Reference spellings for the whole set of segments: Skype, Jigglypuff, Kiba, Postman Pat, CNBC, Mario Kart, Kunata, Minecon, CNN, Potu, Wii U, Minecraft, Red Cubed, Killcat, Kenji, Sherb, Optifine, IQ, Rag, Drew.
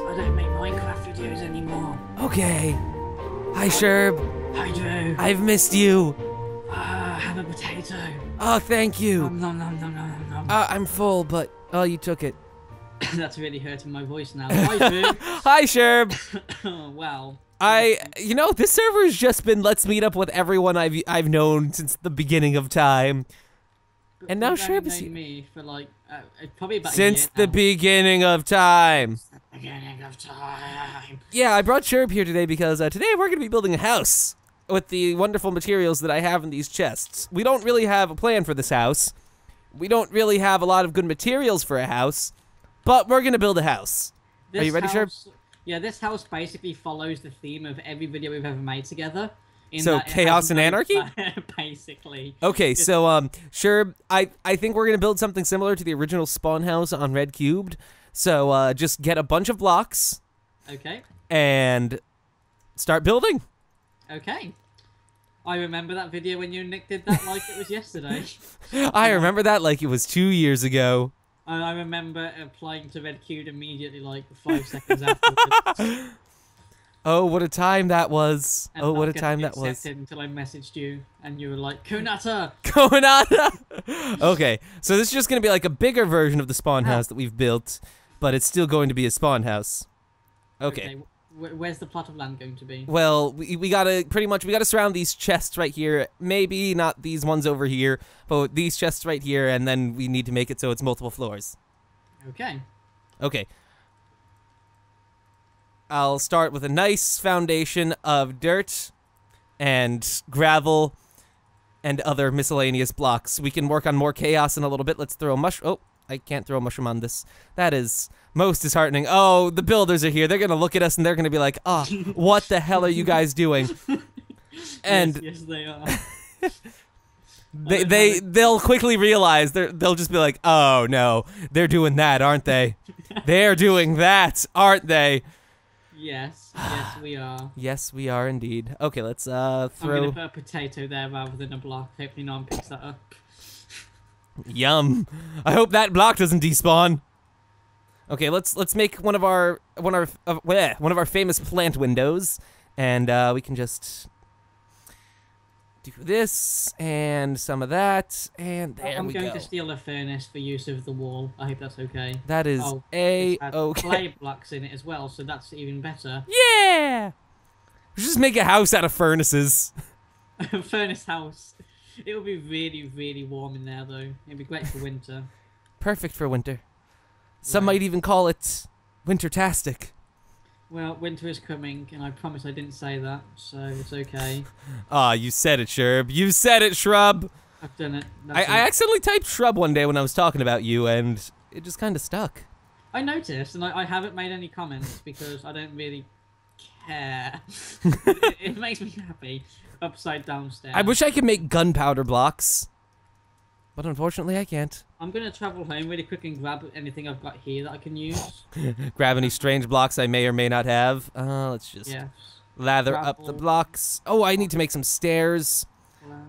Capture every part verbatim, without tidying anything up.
because I don't make Minecraft videos anymore. Okay. Hi, Sherb. Hi, Drew. I've missed you. Uh, have a potato. Oh, thank you. Nom, nom, nom, nom, nom, nom. Uh, I'm full, but... Oh, you took it. That's really hurting my voice now. Hi, Drew. Hi, Sherb. Oh, wow. I, you know, this server's just been let's meet up with everyone I've I've known since the beginning of time, but and now Sherb is me for like uh, probably about since the now. beginning of time. Beginning of time. Yeah, I brought Sherb here today because uh, today we're gonna be building a house with the wonderful materials that I have in these chests. We don't really have a plan for this house. We don't really have a lot of good materials for a house, but we're gonna build a house. This Are you ready, house Sherb? Yeah, this house basically follows the theme of every video we've ever made together. In so chaos and anarchy? Basically. Okay, just so um, Sherb, I, I think we're going to build something similar to the original spawn house on Red Cubed. So uh, just get a bunch of blocks. Okay. And start building. Okay. I remember that video when you and Nick did that like it was yesterday. I remember that like it was two years ago. I remember applying to Red Cubed immediately, like five seconds afterwards. Oh, what a time that was! And oh, what a time that was! Until I messaged you, and you were like, "Kunata, Kunata." Okay, so this is just gonna be like a bigger version of the spawn house that we've built, but it's still going to be a spawn house. Okay. Okay. Where's the plot of land going to be? Well, we we gotta pretty much we gotta surround these chests right here. Maybe not these ones over here, but these chests right here, and then we need to make it so it's multiple floors. Okay. Okay. I'll start with a nice foundation of dirt and gravel and other miscellaneous blocks. We can work on more chaos in a little bit. Let's throw a mush- Oh, I can't throw a mushroom on this. That is most disheartening. Oh, the builders are here. They're going to look at us and they're going to be like, "Ah, oh, what the hell are you guys doing?" And yes, yes, they are. They, they, they'll quickly realize, they'll just be like, "Oh no, they're doing that, aren't they? They're doing that, aren't they?" Yes, yes we are. Yes, we are indeed. Okay, let's uh, throw... I'm going to put a potato there rather than a block. Hopefully no one picks that up. Yum. I hope that block doesn't despawn. Okay, let's let's make one of our one of our, uh, one of our famous plant windows, and uh, we can just do this and some of that, and there I'm we go. I'm going to steal a furnace for use of the wall. I hope that's okay. That is oh, a okay. Clay blocks in it as well, so that's even better. Yeah. Let's just make a house out of furnaces. A furnace house. It would be really, really warm in there, though. It'd be great for winter. Perfect for winter. Some right. might even call it wintertastic. Well, winter is coming, and I promise I didn't say that, so it's okay. Ah, oh, you said it, Sherb. You said it, Shrub. I've done it. I, it. I accidentally typed Shrub one day when I was talking about you, and it just kind of stuck. I noticed, and I, I haven't made any comments because I don't really care. it, it makes me happy. Upside downstairs. I wish I could make gunpowder blocks, but unfortunately I can't. I'm going to travel home really quick and grab anything I've got here that I can use. Grab any strange blocks I may or may not have. Uh, let's just yes. lather Gravel. up the blocks. Oh, I need to make some stairs. Flowers.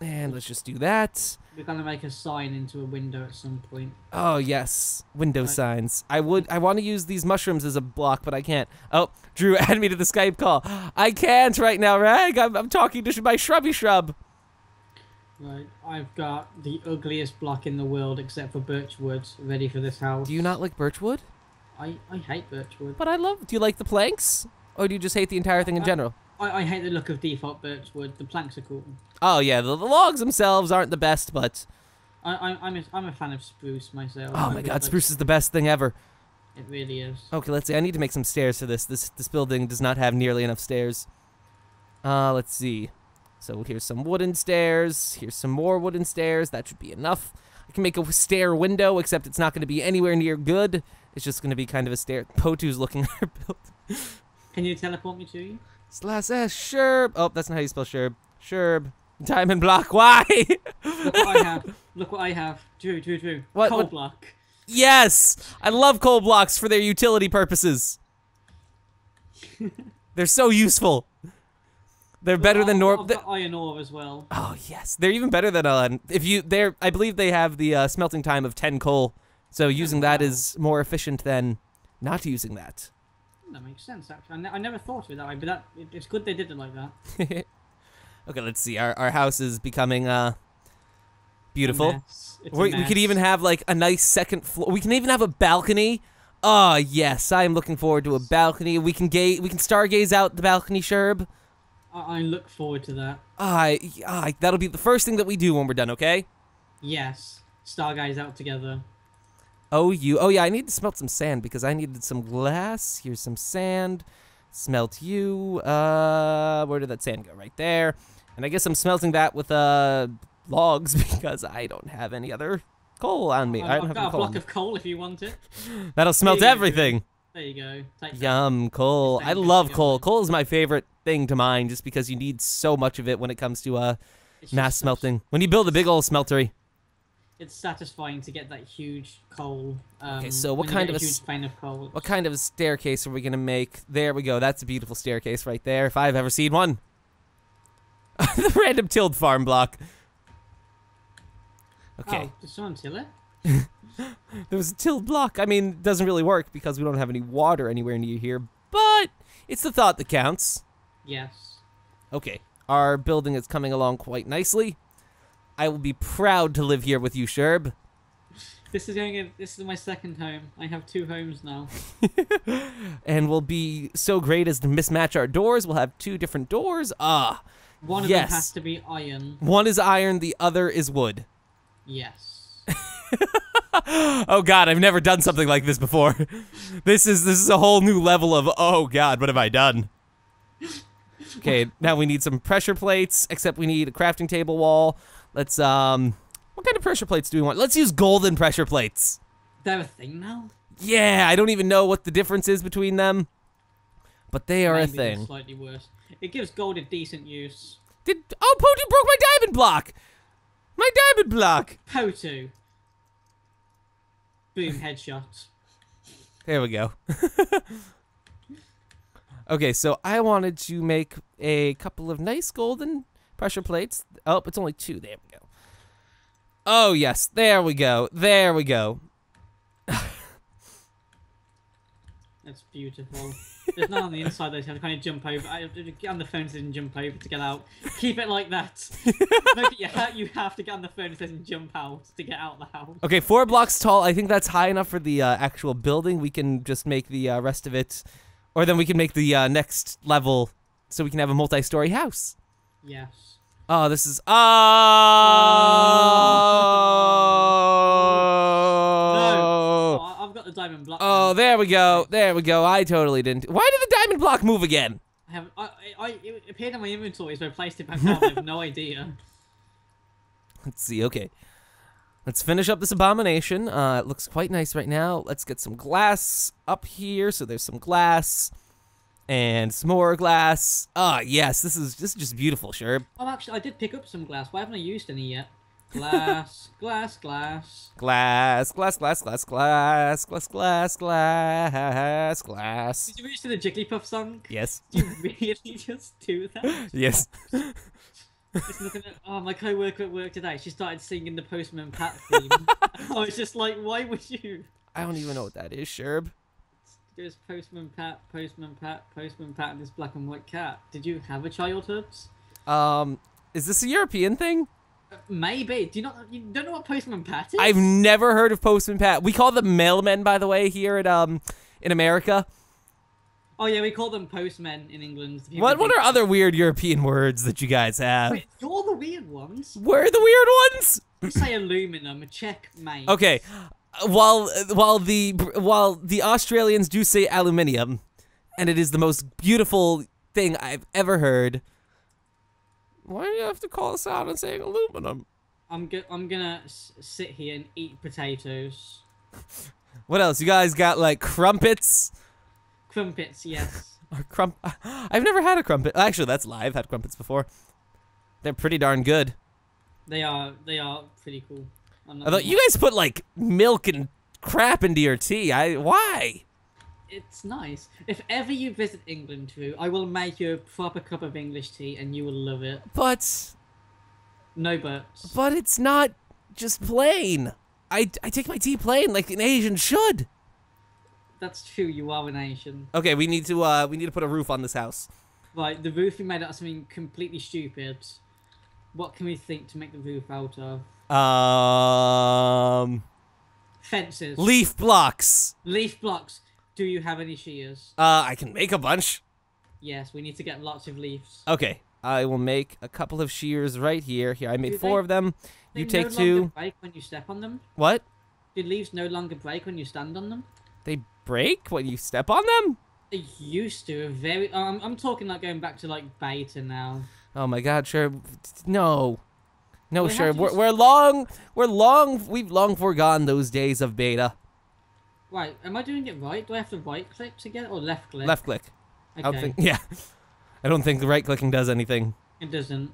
And let's just do that. We're going to make a sign into a window at some point. Oh, yes. Window like, signs. I would. I want to use these mushrooms as a block, but I can't. Oh, Drew, add me to the Skype call. I can't right now, Rag. I'm, I'm talking to my shrubby shrub. Right, I've got the ugliest block in the world except for birchwood ready for this house. Do you not like birchwood? I, I hate birchwood. But I love... Do you like the planks? Or do you just hate the entire thing in I, general? I, I hate the look of default birchwood. The planks are cool. Oh, yeah. The, the logs themselves aren't the best, but... I, I, I'm, a, I'm a fan of spruce myself. Oh, my God. Like... Spruce is the best thing ever. It really is. Okay, let's see. I need to make some stairs for this. This, this building does not have nearly enough stairs. Uh, let's see. So here's some wooden stairs, here's some more wooden stairs, that should be enough. I can make a stair window, except it's not going to be anywhere near good. It's just going to be kind of a stair. Potu's looking at her build. Can you teleport me to you? Slash S, Sherb. Oh, that's not how you spell Sherb. Sherb. Diamond block, why? Look what I have. Look what I have. Drew, Drew, Drew. What, coal what? block. Yes! I love coal blocks for their utility purposes. They're so useful. They're better oh, than normal. Iron ore as well. Oh yes, they're even better than uh, if you. They're. I believe they have the uh, smelting time of ten coal, so using oh, wow. that is more efficient than not using that. That makes sense, actually. I, ne I never thought of it that way, but that, it, it's good they did it like that. Okay, let's see. Our, our house is becoming uh, beautiful. We, we could even have, like, a nice second floor. We can even have a balcony. Ah, oh, yes. I am looking forward to a balcony. We can ga we can stargaze out the balcony, Sherb. I, I look forward to that. Ah, uh, uh, that'll be the first thing that we do when we're done, okay? Yes. Stargaze out together. Oh, you. Oh, yeah, I need to smelt some sand because I needed some glass. Here's some sand. Smelt you. Uh, where did that sand go? Right there. And I guess I'm smelting that with uh, logs because I don't have any other coal on me. I've I don't I've have got a coal block of coal if you want it. That'll smelt there everything. Go. There you go. Take Yum, that. coal. I love coal. Coal is my favorite thing to mine just because you need so much of it when it comes to uh, mass smelting. When you build a big old smeltery. It's satisfying to get that huge coal. Um, okay, so what kind of a huge fan of coal? What kind of a staircase are we gonna make? There we go. That's a beautiful staircase right there, if I've ever seen one. The random tilled farm block. Okay. Oh, did someone till it? There was a tilled block. I mean, it doesn't really work because we don't have any water anywhere near here. But it's the thought that counts. Yes. Okay, our building is coming along quite nicely. I will be proud to live here with you, Sherb. This is going. This is my second home. I have two homes now. And we'll be so great as to mismatch our doors. We'll have two different doors. Ah, one of yes. them has to be iron. One is iron. The other is wood. Yes. Oh God, I've never done something like this before. This is this is a whole new level of. Oh God, what have I done? Okay, now we need some pressure plates. Except we need a crafting table wall. Let's, um, what kind of pressure plates do we want? Let's use golden pressure plates. Is that a thing now? Yeah, I don't even know what the difference is between them, but they are Maybe a thing. Slightly worse. It gives gold a decent use. Did, oh, Potu broke my diamond block! My diamond block! Potu. Boom, headshot. There we go. Okay, so I wanted to make a couple of nice golden pressure plates. Oh, it's only two. There we go. Oh, yes. There we go. There we go. That's beautiful. There's none on the inside, though, so I have to kind of jump over. I get on the phone so it doesn't jump over to get out. Keep it like that. you, ha you have to get on the phone so it doesn't jump out to get out the house. Okay, four blocks tall. I think that's high enough for the uh, actual building. We can just make the uh, rest of it, or then we can make the uh, next level so we can have a multi-story house. Yes. Oh, this is. Oh! No. Oh, I've got the diamond block. Oh, now. There we go. There we go. I totally didn't. Why did the diamond block move again? I haven't. I, I, it appeared in my inventory, so I placed it back down. I have no idea. Let's see. Okay. Let's finish up this abomination. Uh, it looks quite nice right now. Let's get some glass up here. So there's some glass. And some more glass. Ah, yes, this is this is just beautiful, Sherb. Oh, actually, I did pick up some glass. Why haven't I used any yet? Glass, glass, glass. Glass, glass, glass, glass, glass, glass, glass, glass, glass. Did you reach to the Jigglypuff song? Yes. Did you really just do that? Yes. Just looking at, oh, my co-worker at work today, she started singing the Postman Pat theme. I was just like, why would you? I don't even know what that is, Sherb. There's Postman Pat, Postman Pat, Postman Pat, and this black and white cat. Did you have a childhood? Um, is this a European thing? Uh, maybe. Do you not? You don't know what Postman Pat is? I've never heard of Postman Pat. We call them mailmen, by the way, here in um, in America. Oh yeah, we call them postmen in England. What What are other weird European words that you guys have? Wait, you're the weird ones. We're the weird ones. You say aluminum, checkmate. Okay. While while the while the Australians do say aluminium, and it is the most beautiful thing I've ever heard. Why do you have to call us out on saying aluminum? I'm go I'm gonna s sit here and eat potatoes. What else? You guys got like crumpets? Crumpets, yes. Or crump. I've never had a crumpet. Actually, that's a lie. I've had crumpets before. They're pretty darn good. They are. They are pretty cool. Although you guys put like milk and crap into your tea, I why? It's nice. If ever you visit England, Drew, I will make you a proper cup of English tea, and you will love it. But no buts. But it's not just plain. I I take my tea plain like an Asian should. That's true. You are a nation. Okay, we need to uh, we need to put a roof on this house. Right, the roof we made out of something completely stupid. What can we think to make the roof out of? Um. Fences. Leaf blocks. Leaf blocks. Do you have any shears? Uh, I can make a bunch. Yes, we need to get lots of leaves. Okay, I will make a couple of shears right here. Here, I made do four they, of them. They you take no two. Longer break when you step on them. What? Do leaves no longer break when you stand on them? They break when you step on them? They used to. Very. Um, I'm talking like going back to like beta now. Oh my God, Sherb. No. No, Sherb. Just... We're, we're long. We're long. We've long forgone those days of beta. Right. Am I doing it right? Do I have to right click to get it or left click? Left click. Okay. I don't think, yeah. I don't think the right clicking does anything. It doesn't.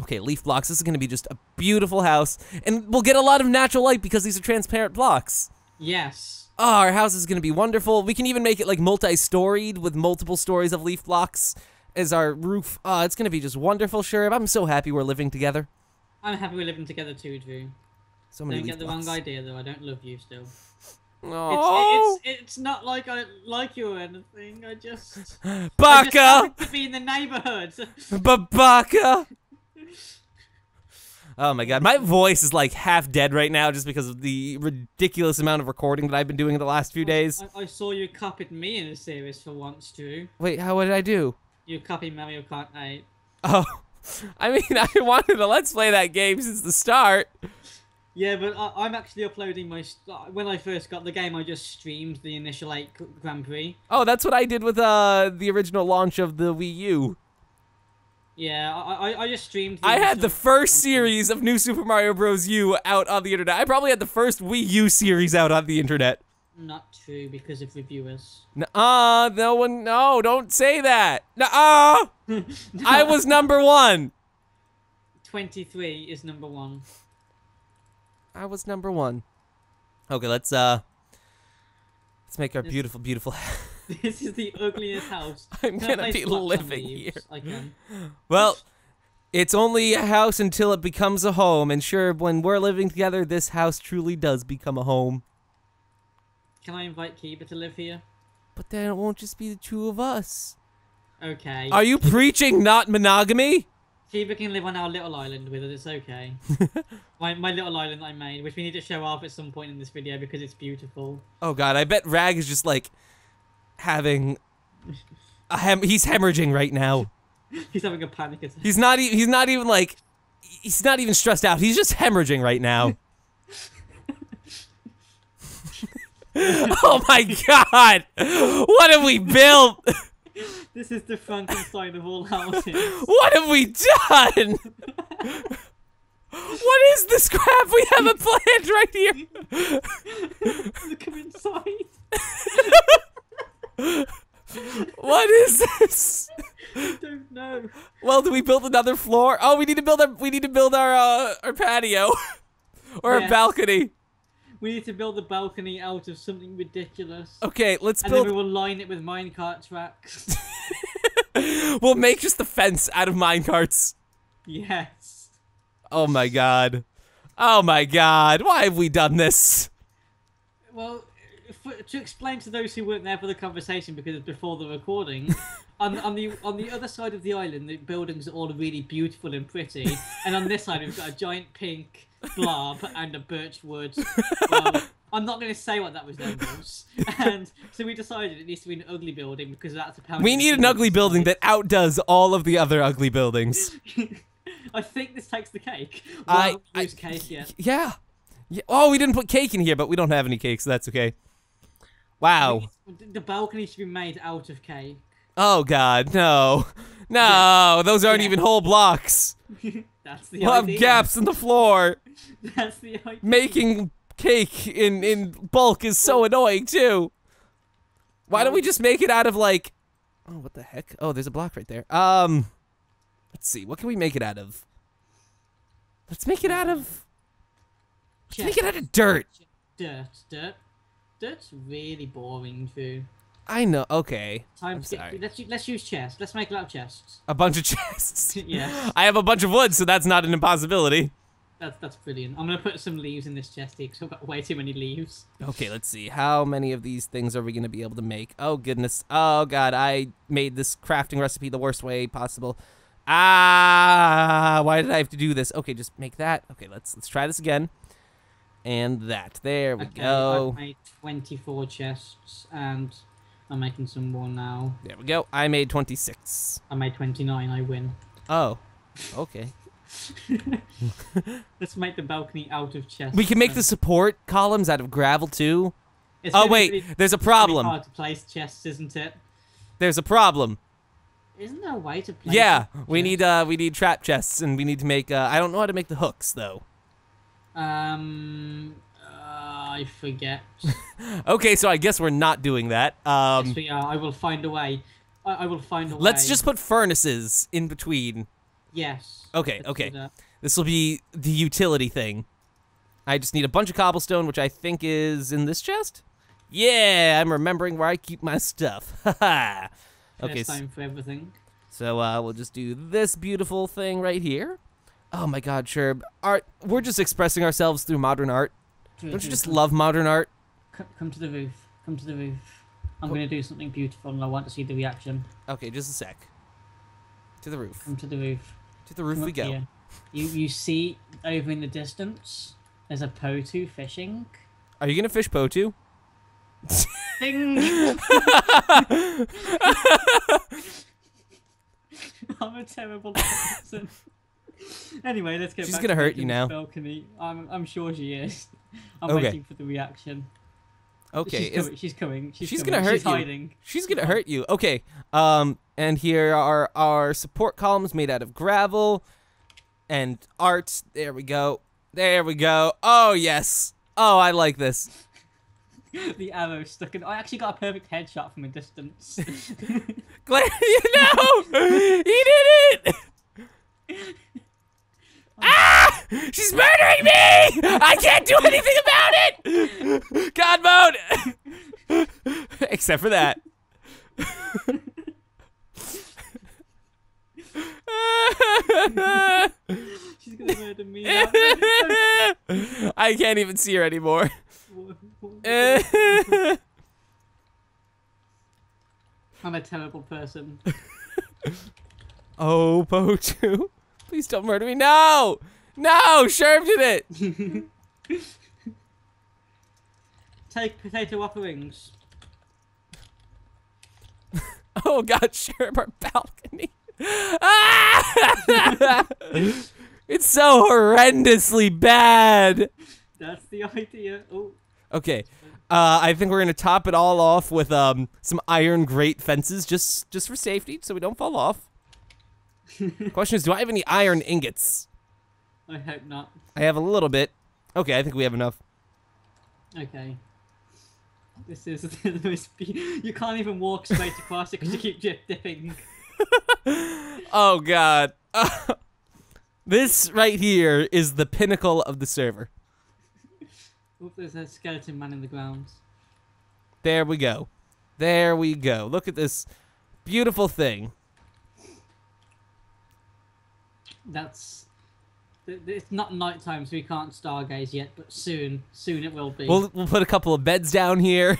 Okay, leaf blocks. This is going to be just a beautiful house. And we'll get a lot of natural light because these are transparent blocks. Yes. Oh, our house is going to be wonderful. We can even make it like multi-storied with multiple stories of leaf blocks as our roof. Oh, it's going to be just wonderful, Sherb. I'm so happy we're living together. I'm happy we're living together too, Drew. So many don't leaf get blocks. The wrong idea, though. I don't love you still. No. It's, it's, it's not like I like you or anything. I just Baka I just happen to be in the neighborhood. Babaka. Oh my God, my voice is like half dead right now just because of the ridiculous amount of recording that I've been doing in the last few days. I, I saw you copied me in a series for once, Drew. Wait, how what did I do? You copied Mario Kart eight. Oh, I mean, I wanted to let's play that game since the start. Yeah, but I, I'm actually uploading my... When I first got the game, I just streamed the initial eight Grand Prix. Oh, that's what I did with uh, the original launch of the Wii U. Yeah, I, I, I just streamed... The I had the first series of New Super Mario Bros. U out on the internet. I probably had the first Wii U series out on the internet. Not true, because of reviewers. Nuh-uh, no one... No, don't say that! Nuh-uh! No. I was number one! twenty-three is number one. I was number one. Okay, let's uh, let's make our this, beautiful, beautiful. This is the ugliest house. I'm can gonna be living here. I can. Well, it's only a house until it becomes a home, and sure, when we're living together, this house truly does become a home. Can I invite Kiba to live here? But then it won't just be the two of us. Okay. Are you preaching not monogamy? Kiba can live on our little island with us, it's okay. my, my little island I made, which we need to show off at some point in this video because it's beautiful. Oh God, I bet Rag is just like having a hem he's hemorrhaging right now. He's having a panic attack. He's not, e he's not even like, he's not even stressed out. He's just hemorrhaging right now. Oh my God, what have we built? This is the Frankenstein of all houses. What have we done? What is this crap we have a planned right here? Come inside. What is this? I don't know. Well, do we build another floor? Oh, we need to build our we need to build our uh, our patio or yes. a balcony. We need to build the balcony out of something ridiculous. Okay, let's and build... And then we'll line it with minecart tracks. We'll make just the fence out of minecarts. Yes. Oh my God. Oh my God. Why have we done this? Well, for, to explain to those who weren't there for the conversation, because it's before the recording, on, on, the, on the other side of the island, the buildings are all really beautiful and pretty. And on this side, we've got a giant pink... blob and a birch wood. Well, I'm not going to say what that was then, and so we decided it needs to be an ugly building because that's apparently. We need an ugly building that outdoes all of the other ugly buildings. I think this takes the cake. Well, I, I use cake yet. Yeah. yeah. Oh, we didn't put cake in here, but we don't have any cake, so that's okay. Wow. The balcony should be made out of cake. Oh God, no, no, yeah. those aren't yeah. even whole blocks. That's the we'll idea. Have gaps in the floor. That's the idea. Making cake in, in bulk is so annoying, too. Why don't we just make it out of, like... Oh, what the heck? Oh, there's a block right there. Um, Let's see. What can we make it out of? Let's make it out of... Let's make it out of dirt. Dirt. Dirt. Dirt's really boring, too. I know. Okay. Time I'm to sorry. Get, let's, let's use chests. Let's make a lot of chests. A bunch of chests? Yes. I have a bunch of wood, so that's not an impossibility. That's that's brilliant. I'm gonna put some leaves in this chest here because I've got way too many leaves. Okay, let's see. How many of these things are we gonna be able to make? Oh goodness. Oh god, I made this crafting recipe the worst way possible. Ah, why did I have to do this? Okay, just make that. Okay, let's let's try this again. And that. There we okay, go. I made twenty-four chests, and I'm making some more now. There we go. I made twenty-six. I made twenty-nine. I win. Oh, okay. Let's make the balcony out of chests. We can make then. the support columns out of gravel too. It's oh wait, really, there's a problem. It's really hard to place chests, isn't it? There's a problem. Isn't there a way to place? Yeah, we chest? need uh, we need trap chests, and we need to make. Uh, I don't know how to make the hooks though. Um, uh, I forget. Okay, so I guess we're not doing that. Um, yes, we are. I will find a way. I, I will find a way. Let's just put furnaces in between. Yes. Okay, okay. This will be the utility thing. I just need a bunch of cobblestone, which I think is in this chest? Yeah, I'm remembering where I keep my stuff. Haha. Okay. First time for everything. So uh, we'll just do this beautiful thing right here. Oh my god, Sherb. Art, we're just expressing ourselves through modern art. Don't you just love modern art? Come to the roof. Come to the roof. I'm going to do something beautiful and I want to see the reaction. Okay, just a sec. To the roof. Come to the roof. To the roof we go. Here. You you see over in the distance, there's a Potu fishing. Are you going to fish Potu? Ding! I'm a terrible person. Anyway, let's go. She's back gonna to hurt you now. Balcony. I'm I'm sure she is. I'm okay. waiting for the reaction. Okay, she's, is, coming. she's coming. She's, she's coming. gonna hurt she's you. Hiding. She's gonna hurt you. Okay. Um, and here are our support columns made out of gravel, and art. There we go. There we go. Oh yes. Oh, I like this. The arrow stuck in. I actually got a perfect headshot from a distance. Glad you know. He did it. Ah! She's murdering me! I can't do anything about it! God mode! Except for that. She's gonna murder me. I can't even see her anymore. I'm a terrible person. Oh, Potu. Please don't murder me. No! No! Sherb did it! Take potato offerings. Oh god, Sherb, our balcony. Ah! It's so horrendously bad. That's the idea. Oh. Okay. Uh, I think we're gonna top it all off with um some iron grate fences just just for safety so we don't fall off. Question is, do I have any iron ingots? I hope not. I have a little bit. Okay, I think we have enough. Okay. This is the most be you can't even walk straight across it because you keep dip dipping. Oh god. Uh, this right here is the pinnacle of the server. Oop, there's a skeleton man in the ground. There we go. There we go. Look at this beautiful thing. That's it's not nighttime, so we can't stargaze yet, but soon soon it will be. We'll, we'll put a couple of beds down here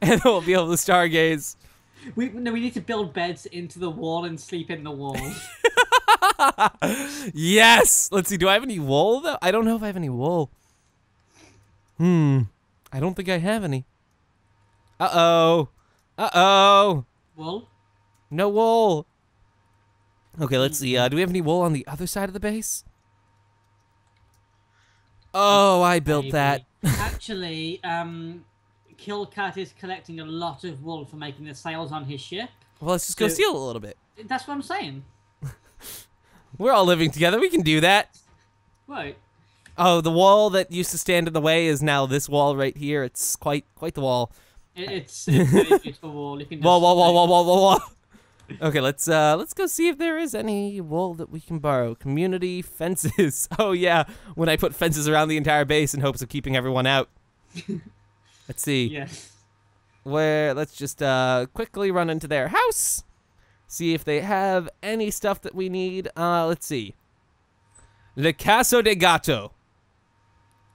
and we'll be able to stargaze. We no we need to build beds into the wall and sleep in the wall. Yes. Let's see, do I have any wool though? I don't know if I have any wool. Hmm. I don't think I have any. Uh-oh. Uh-oh. Wool? No wool. Okay, let's see. Uh, do we have any wool on the other side of the base? Oh, I built Maybe. that. Actually, um, Killcat is collecting a lot of wool for making the sails on his ship. Well, let's just so, go steal a little bit. That's what I'm saying. We're all living together. We can do that. Right. Oh, the wall that used to stand in the way is now this wall right here. It's quite quite the wall. It, it's it's a very beautiful wall. You can wall, wall, wall, wall, wall, wall, wall. Okay, let's uh let's go see if there is any wool that we can borrow. Community fences. Oh yeah, when I put fences around the entire base in hopes of keeping everyone out. Let's see. Yes. Where let's just uh quickly run into their house. See if they have any stuff that we need. Uh let's see. Le Caso de Gato.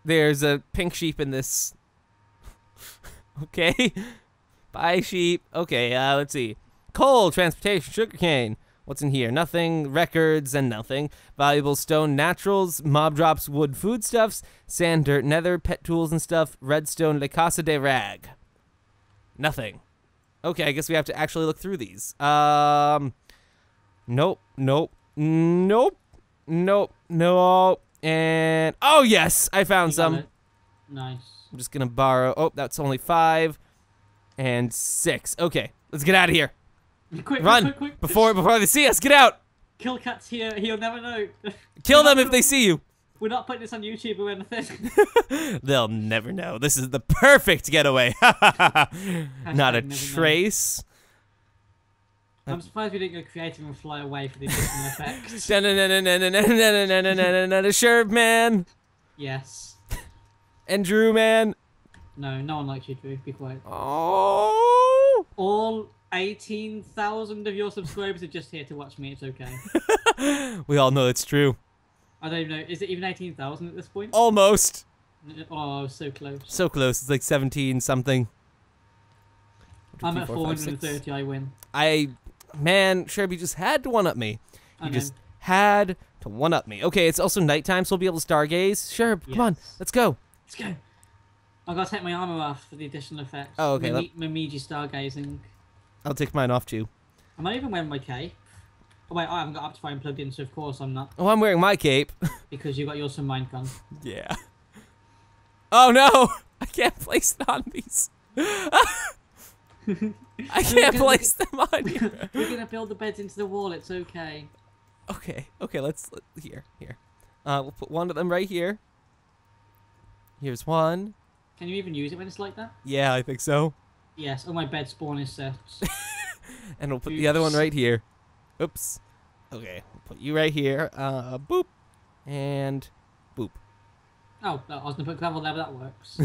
There's a pink sheep in this. Okay. Bye, sheep. Okay, uh, let's see. Coal, transportation, sugarcane. What's in here? Nothing. Records and nothing. Valuable stone, naturals, mob drops, wood, foodstuffs, sand, dirt, nether, pet tools and stuff. Redstone, La Casa de Rag. Nothing. Okay, I guess we have to actually look through these. Um, nope, nope, nope, nope, no, and oh yes, I found some. Nice. I'm just gonna borrow. Oh, that's only five and six. Okay, let's get out of here. Quick, Run quick, quick, quick. before before they see us. Get out. Killcat's here. He'll never know. Kill them if they see you. We're not putting this on YouTube or anything. They'll never know. This is the perfect getaway. Not a trace. I'm surprised we didn't go creative and fly away for the effects. Sherb man. Yes. And Drew man. No, no one likes you, Drew. Be quiet. Oh. All eighteen thousand of your subscribers are just here to watch me. It's okay. We all know it's true. I don't even know. Is it even eighteen thousand at this point? Almost. Oh, I was so close. So close. It's like seventeen something. I'm at four hundred thirty. I win. I, man, Sherby just had to one up me. You just had to one up me. Okay, it's also nighttime, so we'll be able to stargaze. Sherb, yes. Come on, let's go. Let's go. I gotta take my armor off for the additional effects. Oh, okay. Momiji stargazing. I'll take mine off too. Am I even wearing my cape? Oh, wait, I haven't got Optifine plugged in, so of course I'm not. Oh, I'm wearing my cape. Because you got yours from Minecon. Yeah. Oh, no! I can't place it on these. I can't gonna, place them on you. We're going to build the beds into the wall. It's okay. Okay. Okay, let's... Let, here, here. Uh, we'll put one of them right here. Here's one. Can you even use it when it's like that? Yeah, I think so. Yes. Oh, my bed spawn is set. And we'll put Oops. the other one right here. Oops. Okay, we'll put you right here. Uh, boop. And boop. Oh, I was going to put gravel there, but that works.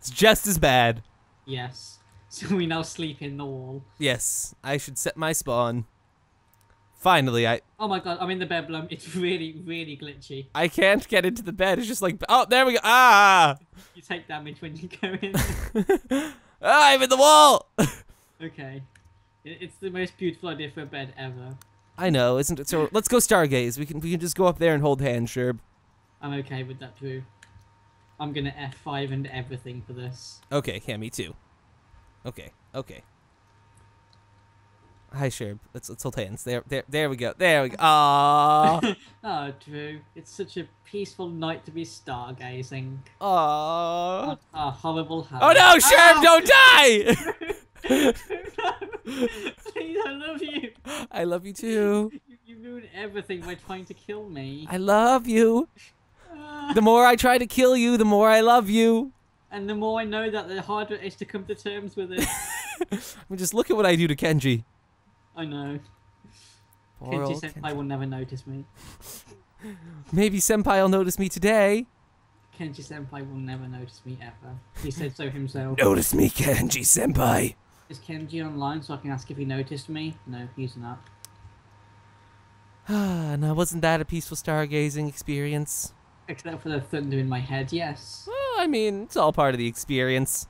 It's just as bad. Yes. So we now sleep in the wall. Yes. I should set my spawn. Finally, I... Oh my god, I'm in the bed, Blum. It's really, really glitchy. I can't get into the bed. It's just like... Oh, there we go. Ah! You take damage when you go in. Ah, I'm in the wall! Okay. It's the most beautiful idea for a bed ever. I know, isn't it? So let's go stargaze. We can we can just go up there and hold hands, Sherb. I'm okay with that, Drew. I'm gonna F five and everything for this. Okay, yeah, me too. Okay, okay. Hi, Sherb. Let's let's hold hands. There, there, there we go. There we go. Aww. Oh, Drew, it's such a peaceful night to be stargazing. Aww. What a horrible habit. Oh no, Sherb, oh! Don't die! No, please, I love you. I love you too. You, you ruin everything by trying to kill me. I love you. Uh, the more I try to kill you, the more I love you. And the more I know that, the harder it is to come to terms with it. I mean, just look at what I do to Kenji. I know. Kenji senpai will never notice me. Maybe senpai will notice me today. Kenji senpai will never notice me ever. He said so himself. Notice me, Kenji senpai. Is Kenji online so I can ask if he noticed me? No, he's not. Ah, now wasn't that a peaceful stargazing experience? Except for the thunder in my head, yes. Well, I mean, it's all part of the experience.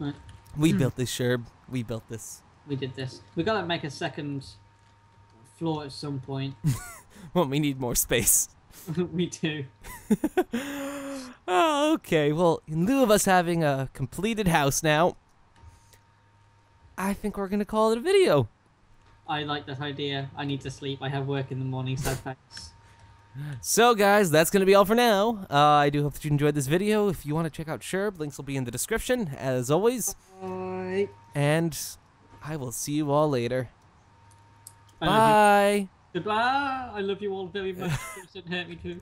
Right. We built this, Sherb. We built this. We did this. We gotta make a second floor at some point. Well, we need more space. We do. Oh, okay, well, in lieu of us having a completed house now, I think we're going to call it a video. I like that idea. I need to sleep. I have work in the morning, so thanks. So, guys, that's going to be all for now. Uh, I do hope that you enjoyed this video. If you want to check out Sherb, links will be in the description, as always. Bye. And I will see you all later. I Bye. Goodbye. I love you all very much. Please don't hurt me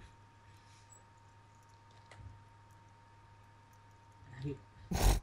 too.